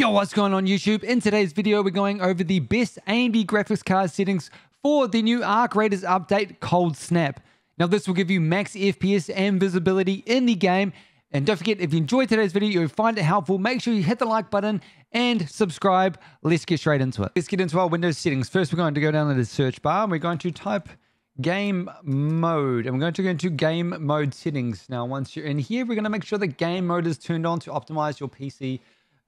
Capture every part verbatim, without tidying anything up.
Yo, what's going on YouTube? In today's video, we're going over the best A M D graphics card settings for the new Arc Raiders update, Cold Snap. Now this will give you max F P S and visibility in the game. And don't forget, if you enjoyed today's video, you'll find it helpful, make sure you hit the like button and subscribe. Let's get straight into it. Let's get into our Windows settings. First, we're going to go down to the search bar and we're going to type game mode. And we're going to go into game mode settings. Now, once you're in here, we're going to make sure that game mode is turned on to optimize your P C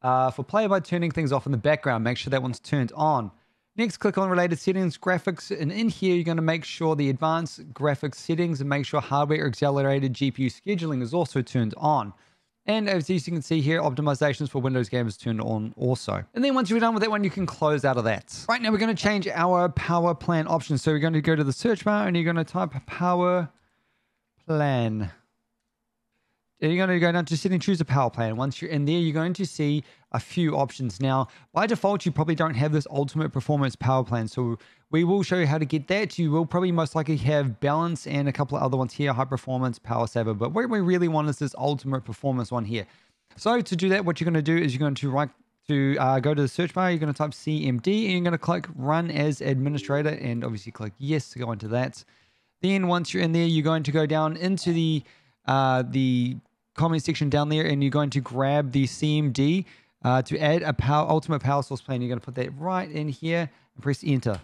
uh, for play by turning things off in the background. Make sure that one's turned on. Next, click on related settings, graphics, and in here, you're going to make sure the advanced graphics settings and make sure hardware accelerated G P U scheduling is also turned on. And as you can see here, optimizations for Windows games turned on also. And then once you're done with that one, you can close out of that. Right now, we're going to change our power plan options. So we're going to go to the search bar and you're going to type power plan. You're going to go down to setting, choose a power plan. Once you're in there, you're going to see a few options. Now, by default, you probably don't have this ultimate performance power plan. So we will show you how to get that. You will probably most likely have balance and a couple of other ones here, high performance, power saver. But what we really want is this ultimate performance one here. So to do that, what you're going to do is you're going to right to uh, go to the search bar. You're going to type C M D and you're going to click run as administrator and obviously click yes to go into that. Then once you're in there, you're going to go down into the, uh, the, comment section down there and you're going to grab the C M D uh, to add a power ultimate power source plan. You're going to put that right in here and press enter.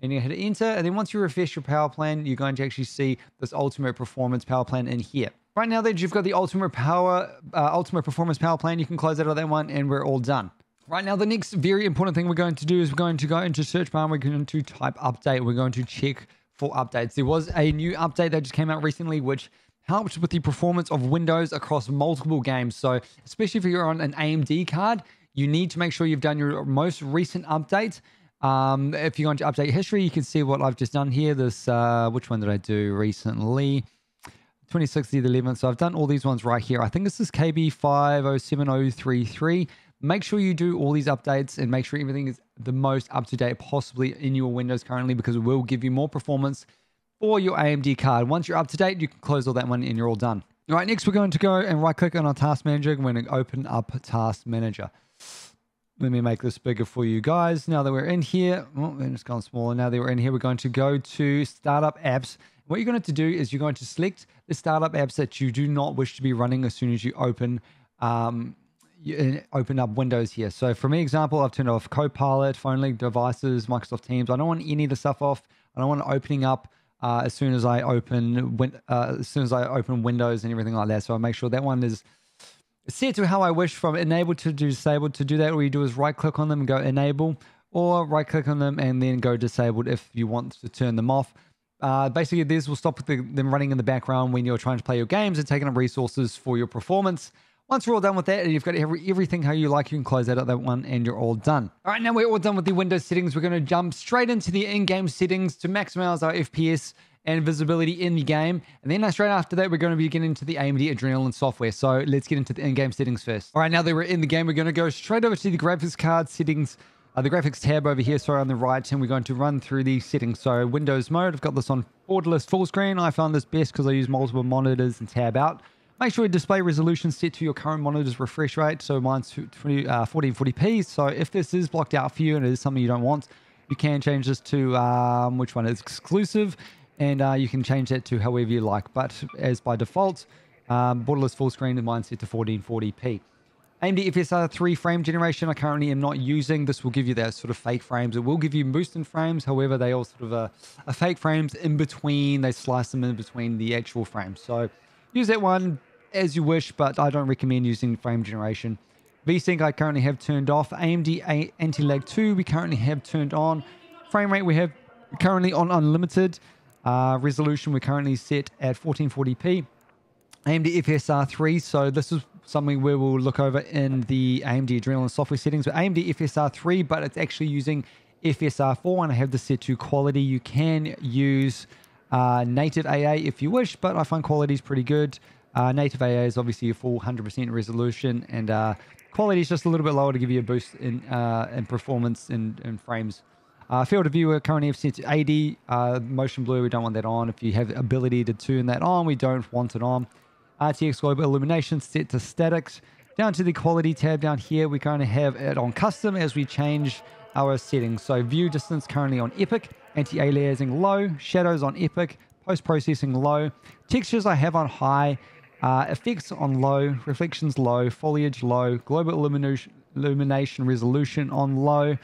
And you hit enter, and then once you refresh your power plan, you're going to actually see this ultimate performance power plan in here. Right now that you've got the ultimate power, uh, ultimate performance power plan, you can close out of that one and we're all done. Right now, the next very important thing we're going to do is we're going to go into search bar and we're going to type update. We're going to check for updates. There was a new update that just came out recently, which helps with the performance of Windows across multiple games. So especially if you're on an A M D card, you need to make sure you've done your most recent update. Um, if you're going to update history, you can see what I've just done here. This, uh, which one did I do recently? twenty-sixth of the eleventh. So I've done all these ones right here. I think this is K B five oh seven oh three three. Make sure you do all these updates and make sure everything is the most up-to-date possibly in your Windows currently, because it will give you more performance or your A M D card. Once you're up to date, you can close all that one and you're all done. All right, next we're going to go and right click on our task manager. We're going to open up task manager. Let me make this bigger for you guys. Now that we're in here, oh, it's gone smaller. Now that we're in here, we're going to go to startup apps. What you're going to, have to do is you're going to select the startup apps that you do not wish to be running as soon as you open, um, you open up Windows here. So for me, example, I've turned off Copilot, PhoneLink, devices, Microsoft Teams. I don't want any of the stuff off. I don't want it opening up Uh, as soon as I open, uh, as soon as I open Windows and everything like that, so I make sure that one is set to how I wish, from enabled to disabled. To do that, all you do is right-click on them and go enable, or right-click on them and then go disabled if you want to turn them off. Uh, basically, these will stop the, them running in the background when you're trying to play your games and taking up resources for your performance. Once we're all done with that and you've got every, everything how you like, you can close out of that one and you're all done. All right, now we're all done with the Windows settings. We're going to jump straight into the in-game settings to maximize our F P S and visibility in the game. And then straight after that, we're going to be getting into the A M D Adrenaline software. So let's get into the in-game settings first. All right, now that we're in the game, we're going to go straight over to the graphics card settings, uh, the graphics tab over here, sorry, on the right, and we're going to run through the settings. So Windows mode, I've got this on borderless full screen. I found this best because I use multiple monitors and tab out. Make sure your display resolution is set to your current monitor's refresh rate. So mine's fourteen forty p. So if this is blocked out for you and it is something you don't want, you can change this to um, which one is exclusive. And uh, you can change that to however you like. But as by default, um, borderless full screen, and mine's set to fourteen forty p. A M D F S R three frame generation, I currently am not using. This will give you that sort of fake frames. It will give you boost in frames. However, they all sort of are, are fake frames in between. They slice them in between the actual frames. So use that one as you wish, but I don't recommend using frame generation. VSync I currently have turned off. A M D Anti-Lag two we currently have turned on. Frame rate we have currently on unlimited. Uh, resolution we're currently set at fourteen forty p. A M D F S R three, so this is something we will look over in the A M D Adrenaline software settings. But A M D F S R three, but it's actually using F S R four, and I have this set to quality. You can use Uh, native A A if you wish, but I find quality is pretty good. Uh, native A A is obviously a full one hundred percent resolution, and uh, quality is just a little bit lower to give you a boost in, uh, in performance and, and frames. Uh, field of view, we're currently set to eighty. Uh, motion blur, we don't want that on. If you have the ability to turn that on, we don't want it on. R T X Global Illumination set to statics. Down to the quality tab down here, we currently have it on custom as we change our settings. So view distance currently on epic, anti-aliasing low, shadows on epic, post-processing low, textures I have on high, uh, effects on low, reflections low, foliage low, global illumination, illumination resolution on low.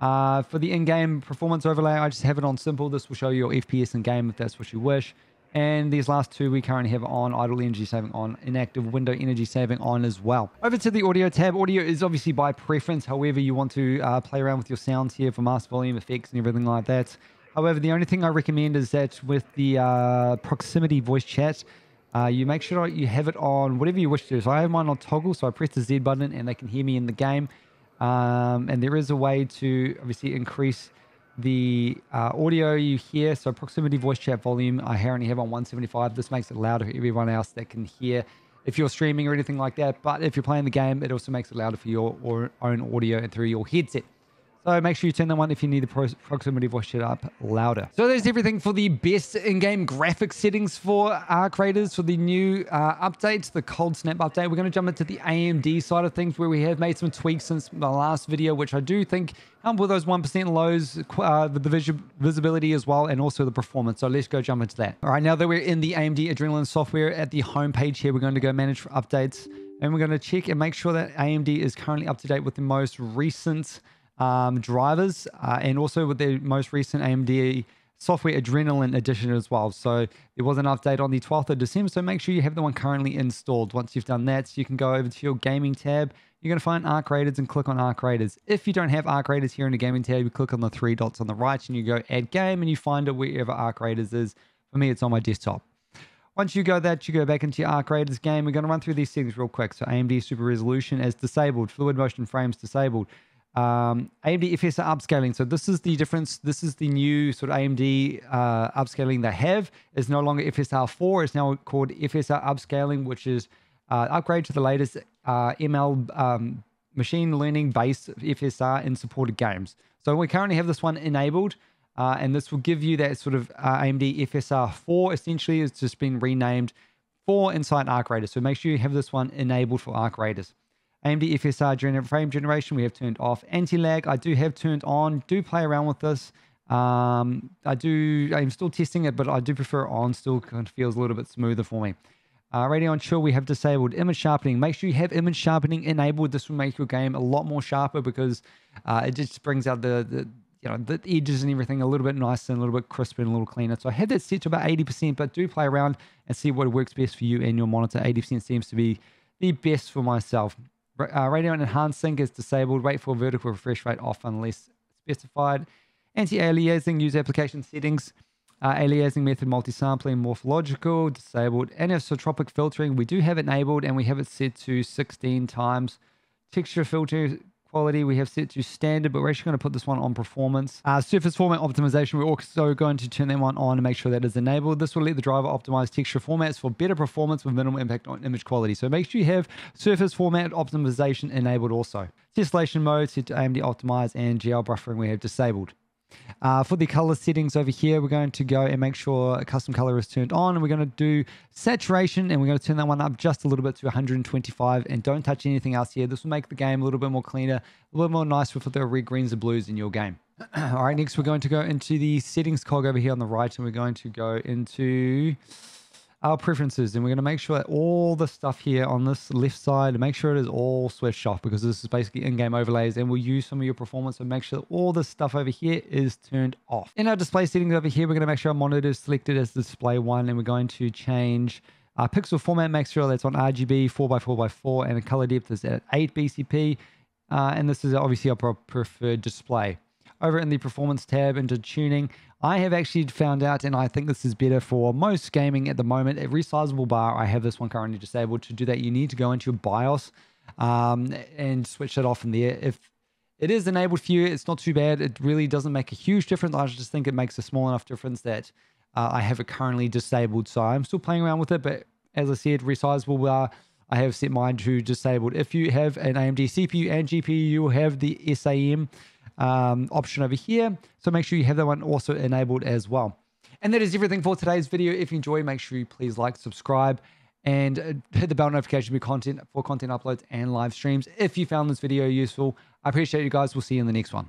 Uh, for the in-game performance overlay, I just have it on simple. This will show you your F P S in-game if that's what you wish. And these last two we currently have on idle energy saving on, inactive window energy saving on as well. Over to the audio tab. Audio is obviously by preference. However, you want to uh, play around with your sounds here for master volume effects and everything like that. However, the only thing I recommend is that with the uh, proximity voice chat, uh, you make sure you have it on whatever you wish to. So I have mine on toggle, so I press the Z button and they can hear me in the game. Um, and there is a way to obviously increase the uh, audio you hear. So proximity voice chat volume, I currently have on one seventy-five. This makes it louder for everyone else that can hear if you're streaming or anything like that. But if you're playing the game, it also makes it louder for your or own audio and through your headset. So make sure you turn that one if you need the pro proximity voice chat up louder. So there's everything for the best in-game graphics settings for Arc Raiders for the new uh, updates, the Cold Snap update. We're going to jump into the A M D side of things where we have made some tweaks since my last video, which I do think um, with those one percent lows, uh, the visu visibility as well, and also the performance. So let's go jump into that. All right, now that we're in the A M D Adrenaline software at the home page here, we're going to go manage for updates, and we're going to check and make sure that A M D is currently up to date with the most recent Um, drivers uh, and also with the most recent A M D software Adrenaline edition as well. So there was an update on the twelfth of December, so make sure you have the one currently installed. Once you've done that, you can go over to your gaming tab. You're going to find Arc Raiders and click on Arc Raiders. If you don't have Arc Raiders here in the gaming tab, you click on the three dots on the right and you go add game and you find it wherever Arc Raiders is. For me, it's on my desktop. Once you go that, you go back into your Arc Raiders game. We're going to run through these settings real quick. So A M D Super Resolution as disabled, fluid motion frames disabled. Um, A M D F S R upscaling. So this is the difference. This is the new sort of A M D uh, upscaling they have. It's no longer F S R four. It's now called F S R upscaling, which is uh, upgrade to the latest uh, M L um, machine learning based F S R in supported games. So we currently have this one enabled, uh, and this will give you that sort of uh, A M D F S R four. Essentially, it's just been renamed for inside Arc Raiders. So make sure you have this one enabled for Arc Raiders. A M D F S R gener frame generation, we have turned off. Anti-lag, I do have turned on. Do play around with this. Um, I do, I'm still testing it, but I do prefer it on. Still kind of feels a little bit smoother for me. Uh, Radeon Chill, we have disabled. Image sharpening, make sure you have image sharpening enabled. This will make your game a lot more sharper because uh, it just brings out the, the, you know, the edges and everything a little bit nicer and a little bit crisper and a little cleaner. So I had that set to about eighty percent, but do play around and see what works best for you and your monitor. eighty percent seems to be the best for myself. Uh, Radeon Enhanced Sync is disabled. Wait for vertical refresh rate off unless specified. Anti-aliasing, use application settings. Uh, aliasing method, multi-sampling, morphological, disabled. Anisotropic filtering, we do have enabled and we have it set to sixteen times. Texture filter quality, we have set to standard, but we're actually going to put this one on performance. Uh, surface format optimization, we're also going to turn that one on and make sure that is enabled. This will let the driver optimize texture formats for better performance with minimal impact on image quality. So make sure you have surface format optimization enabled also. Tessellation mode set to A M D optimize and G L buffering we have disabled. Uh, for the color settings over here, we're going to go and make sure custom color is turned on, and we're going to do saturation and we're going to turn that one up just a little bit to one hundred twenty-five, and don't touch anything else here. This will make the game a little bit more cleaner, a little more nice with the red, greens and blues in your game. All right, next we're going to go into the settings cog over here on the right, and we're going to go into our preferences, and we're going to make sure that all the stuff here on this left side, make sure it is all switched off, because this is basically in-game overlays and we'll use some of your performance, and make sure all this stuff over here is turned off. In our display settings over here, we're going to make sure our monitor is selected as display one, and we're going to change our pixel format, make sure that's on R G B four by four by four, and the color depth is at eight B C P, uh, and this is obviously our preferred display. Over in the performance tab into tuning, I have actually found out, and I think this is better for most gaming at the moment, a resizable bar. I have this one currently disabled. To do that, you need to go into your BIOS um, and switch that off in there. If it is enabled for you, it's not too bad. It really doesn't make a huge difference. I just think it makes a small enough difference that uh, I have it currently disabled. So I'm still playing around with it, but as I said, resizable bar, I have set mine to disabled. If you have an A M D C P U and G P U, you'll have the S A M um, option over here. So make sure you have that one also enabled as well. And that is everything for today's video. If you enjoyed, make sure you please like, subscribe, and hit the bell notification for content, for content uploads and live streams. If you found this video useful, I appreciate you guys. We'll see you in the next one.